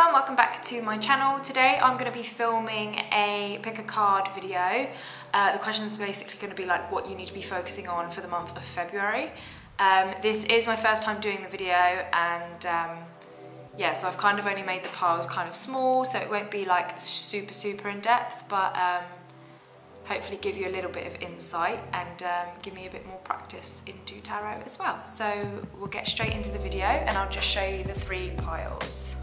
everyone, welcome back to my channel. Today I'm going to be filming a pick a card video. The question's basically going to be like what you need to be focusing on for the month of February. This is my first time doing the video and yeah, so I've kind of only made the piles kind of small, so it won't be like super in depth, but hopefully give you a little bit of insight and give me a bit more practice into tarot as well. So we'll get straight into the video and I'll just show you the three piles.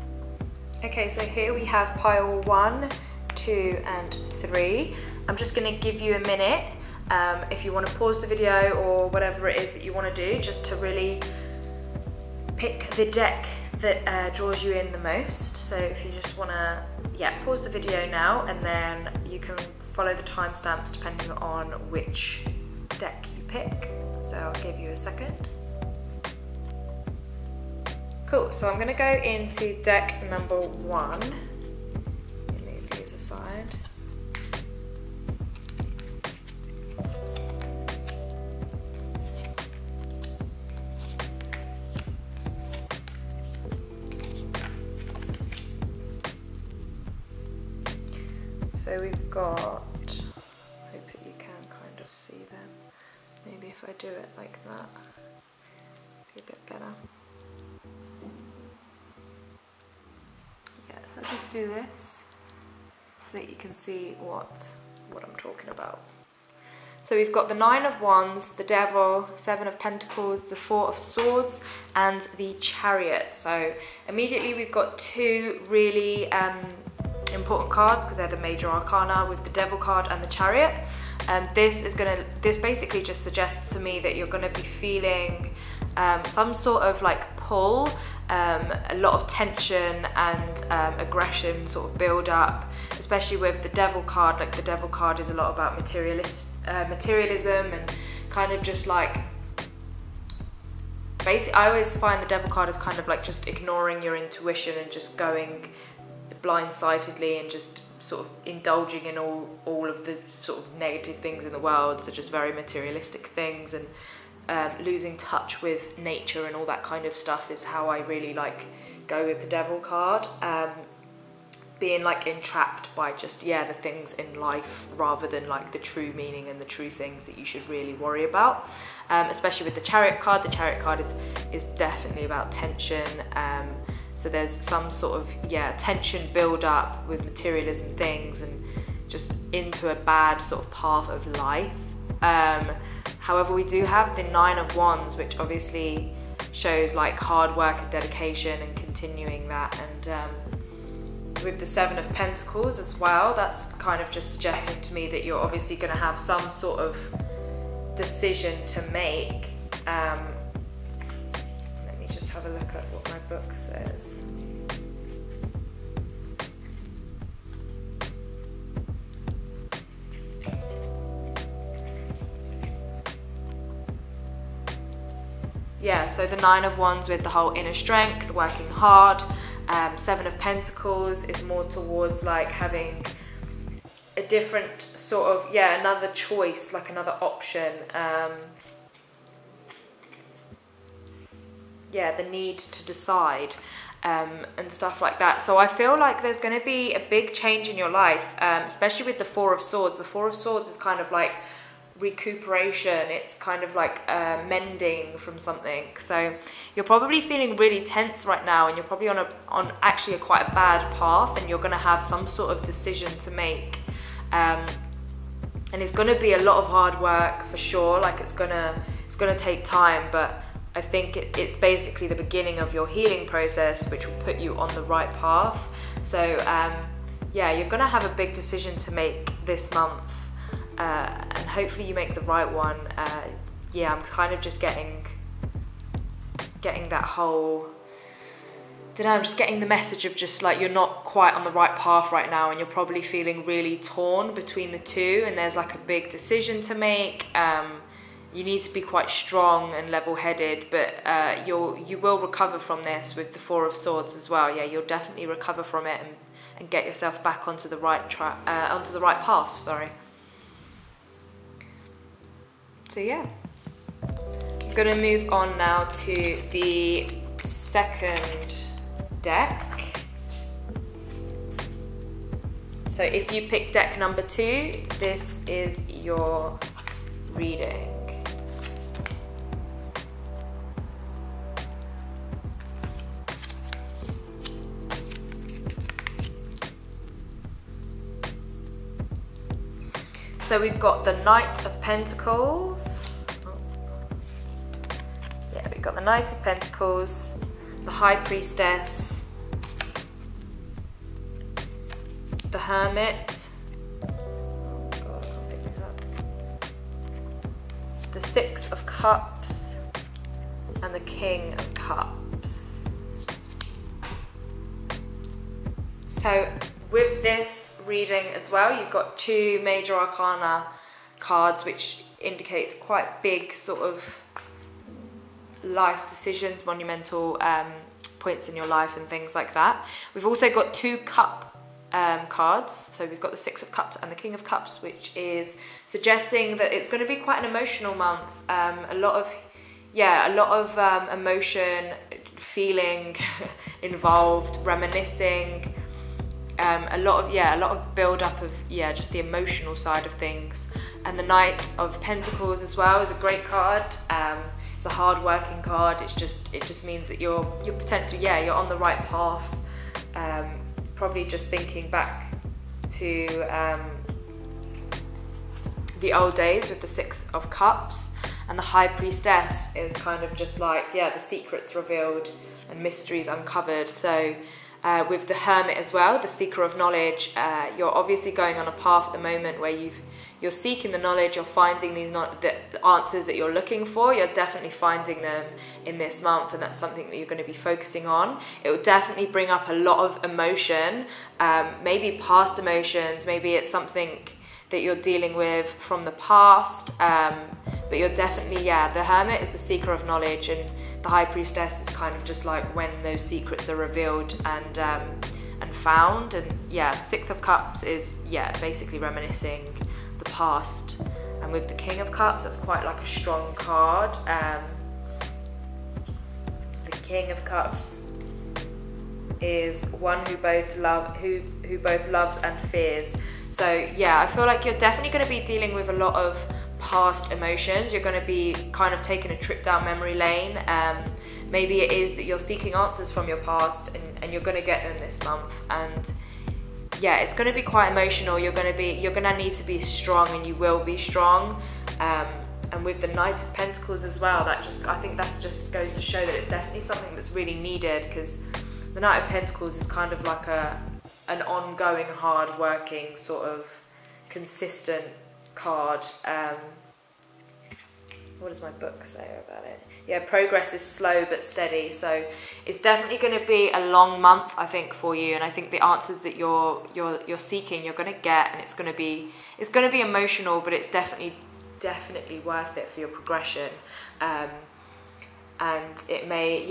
Okay, so here we have pile 1, 2 and 3. I'm just going to give you a minute if you want to pause the video or whatever it is that you want to do, just to really pick the deck that draws you in the most. So if you just want to, yeah, pause the video now and then you can follow the timestamps depending on which deck you pick. So I'll give you a second. Cool, so I'm going to go into deck number 1. Let me move these aside. So we've got, I hope that you can kind of see them. Maybe if I do it like that, it'd be a bit better. Yeah, so I'll just do this so that you can see what I'm talking about. So we've got the 9 of Wands, the Devil, 7 of Pentacles, the 4 of Swords, and the Chariot. So immediately we've got two really important cards, because they're the major arcana, with the Devil card and the Chariot. And this basically just suggests to me that you're going to be feeling some sort of like pull, a lot of tension and aggression sort of build up, especially with the Devil card. Like the Devil card is a lot about materialism and kind of just like, basically I always find the Devil card is kind of like just ignoring your intuition and just going blindsidedly and just sort of indulging in all of the sort of negative things in the world, so just very materialistic things and losing touch with nature and all that kind of stuff is how I really like go with the Devil card. Being like entrapped by just, yeah, the things in life rather than like the true meaning and the true things that you should really worry about. Especially with the Chariot card. The Chariot card is definitely about tension. So there's some sort of, yeah, tension build up with materialism things and just into a bad sort of path of life. However, we do have the 9 of Wands, which obviously shows like hard work and dedication and continuing that. And with the 7 of Pentacles as well, that's kind of just suggesting to me that you're obviously going to have some sort of decision to make. Have a look at what my book says. Yeah, so the 9 of Wands with the whole inner strength, working hard. 7 of Pentacles is more towards like having a different sort of, yeah, another choice, like another option. Yeah, the need to decide and stuff like that. So I feel like there's going to be a big change in your life, especially with the 4 of Swords. The 4 of Swords is kind of like recuperation. It's kind of like mending from something. So you're probably feeling really tense right now, and you're probably on actually quite a bad path, and you're going to have some sort of decision to make. And it's going to be a lot of hard work for sure. Like it's going to take time, but I think it's basically the beginning of your healing process, which will put you on the right path. So yeah, you're gonna have a big decision to make this month, and hopefully you make the right one. Yeah, I'm kind of just getting that whole, I don't know, I'm just getting the message of just like you're not quite on the right path right now, and you're probably feeling really torn between the two, and there's like a big decision to make. You need to be quite strong and level-headed, but you will recover from this with the 4 of Swords as well. Yeah, you'll definitely recover from it and get yourself back onto the right track, onto the right path. Sorry. So yeah, I'm gonna move on now to the second deck. So if you pick deck number 2, this is your reading. So we've got the Knight of Pentacles. Yeah, we've got the Knight of Pentacles, the High Priestess, the Hermit, oh God, I can't pick this up, the Six of Cups, and the King of Cups. So with this reading as well, you've got 2 major arcana cards, which indicates quite big sort of life decisions, monumental points in your life and things like that. We've also got 2 cup cards, so we've got the Six of Cups and the King of Cups, which is suggesting that it's going to be quite an emotional month. A lot of emotion, feeling involved, reminiscing. A lot of build up of just the emotional side of things. And the Knight of Pentacles as well is a great card. It's a hard working card. It just means that you're potentially you're on the right path. Probably just thinking back to the old days with the Six of Cups. And the High Priestess is kind of just like the secrets revealed and mysteries uncovered. So with the Hermit as well, the Seeker of Knowledge, you're obviously going on a path at the moment where you're seeking the knowledge, you're finding the answers that you're looking for. You're definitely finding them in this month, and that's something that you're going to be focusing on. It will definitely bring up a lot of emotion, maybe past emotions, maybe it's something that you're dealing with from the past, but you're definitely, the Hermit is the Seeker of Knowledge, and the High Priestess is kind of just like when those secrets are revealed and found. And Six of Cups is basically reminiscing the past. And with the King of Cups, that's quite like a strong card. The King of Cups is one who both loves and fears. So I feel like you're definitely going to be dealing with a lot of past emotions. You're going to be kind of taking a trip down memory lane. Maybe it is that you're seeking answers from your past, and you're going to get them this month. And it's going to be quite emotional. You're going to need to be strong, and you will be strong. And with the Knight of Pentacles as well, I think that just goes to show that it's definitely something that's really needed, because the Knight of Pentacles is kind of like an ongoing, hard working sort of consistent card. What does my book say about it? Progress is slow but steady. So it's definitely going to be a long month, I think, for you, and I think the answers that you're seeking, you're going to get, and it's going to be emotional, but it's definitely worth it for your progression. And it may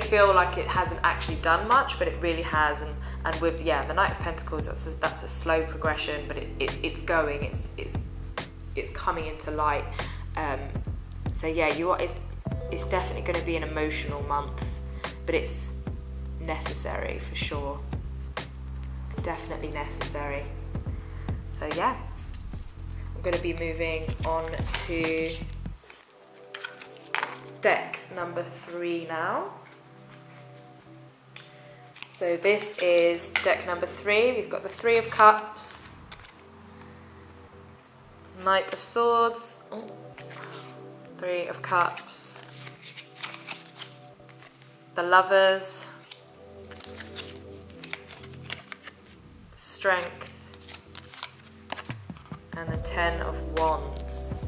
feel like it hasn't actually done much, but it really has. And with the Knight of Pentacles, that's a slow progression, but it's coming into light. So it's definitely going to be an emotional month, but it's necessary for sure. Definitely necessary. So I'm going to be moving on to deck number 3 now. So this is deck number 3. We've got the Three of Cups, Knight of Swords, Three of Cups, the Lovers, Strength, and the Ten of Wands.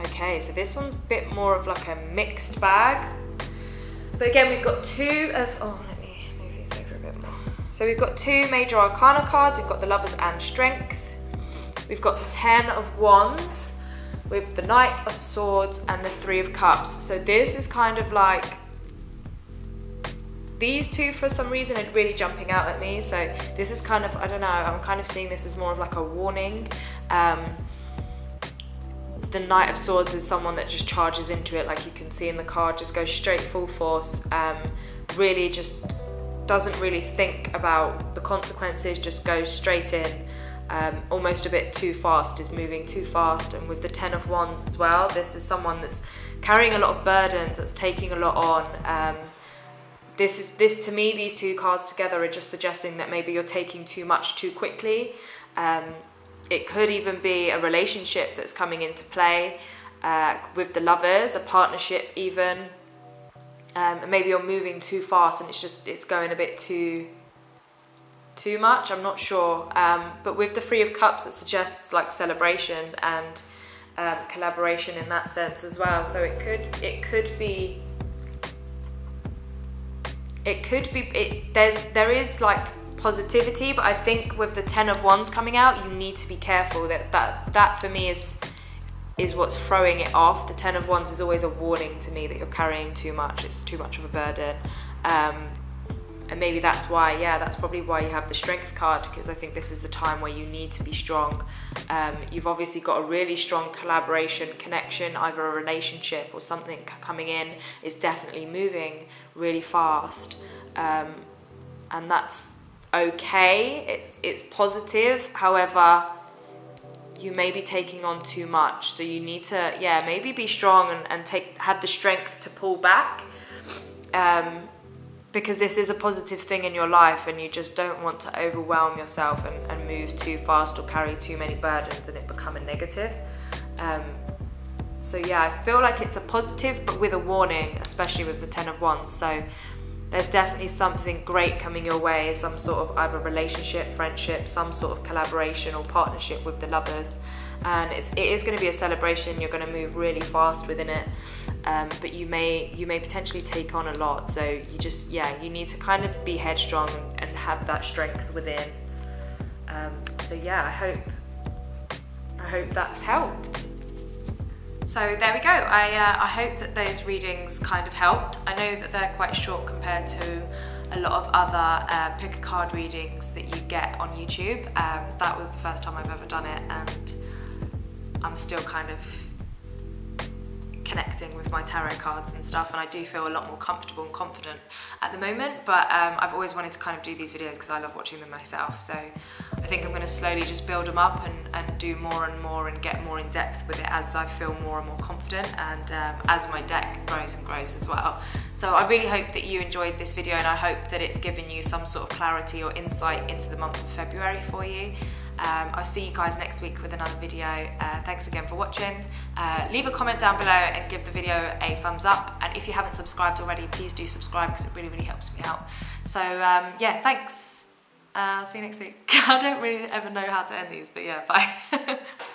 Okay, so this one's a bit more of like a mixed bag. But again, we've got let me move these over a bit more. So we've got 2 major arcana cards. We've got the Lovers and Strength. We've got the Ten of Wands with the Knight of Swords and the Three of Cups. So this is kind of like, these two for some reason are really jumping out at me. So this is kind of, I don't know, I'm kind of seeing this as more of like a warning. The Knight of Swords is someone that just charges into it, like you can see in the card, just goes straight full force, really just doesn't really think about the consequences, just goes straight in, almost a bit too fast, is moving too fast. And with the 10 of Wands as well, this is someone that's carrying a lot of burdens, that's taking a lot on. This to me, these two cards together are just suggesting that maybe you're taking too much too quickly. It could even be a relationship that's coming into play with the lovers, a partnership even. And maybe you're moving too fast and it's going a bit too much, I'm not sure. But with the Three of Cups, that suggests like celebration and collaboration in that sense as well. So there is like positivity, but I think with the 10 of Wands coming out, you need to be careful. That for me is what's throwing it off. The 10 of Wands is always a warning to me that you're carrying too much, it's too much of a burden. And maybe that's why, yeah, that's probably why you have the Strength card, because I think this is the time where you need to be strong. You've obviously got a really strong collaboration, connection, either a relationship or something coming in is definitely moving really fast. And that's okay, it's positive. However, you may be taking on too much. So you need to, yeah, maybe be strong and have the strength to pull back. Because this is a positive thing in your life and you just don't want to overwhelm yourself and move too fast or carry too many burdens and it become a negative. So yeah, I feel like it's a positive but with a warning, especially with the 10 of Wands. So there's definitely something great coming your way, some sort of either relationship, friendship, some sort of collaboration or partnership with the lovers. And it is going to be a celebration. You're going to move really fast within it, but you may potentially take on a lot. So you just, yeah, you need to kind of be headstrong and have that strength within. So yeah, I hope that's helped. So there we go. I hope that those readings kind of helped. I know that they're quite short compared to a lot of other pick a card readings that you get on YouTube. That was the first time I've ever done it, and I'm still kind of connecting with my tarot cards and stuff, and I do feel a lot more comfortable and confident at the moment, but I've always wanted to kind of do these videos because I love watching them myself. So I think I'm going to slowly just build them up and do more and more and get more in depth with it as I feel more and more confident, and as my deck grows and grows as well. So I really hope that you enjoyed this video, and I hope that it's given you some sort of clarity or insight into the month of February for you. I'll see you guys next week with another video. Thanks again for watching. Leave a comment down below and give the video a thumbs up. And if you haven't subscribed already, please do subscribe because it really, really helps me out. So yeah, thanks. I'll see you next week. I don't really ever know how to end these, but yeah, bye.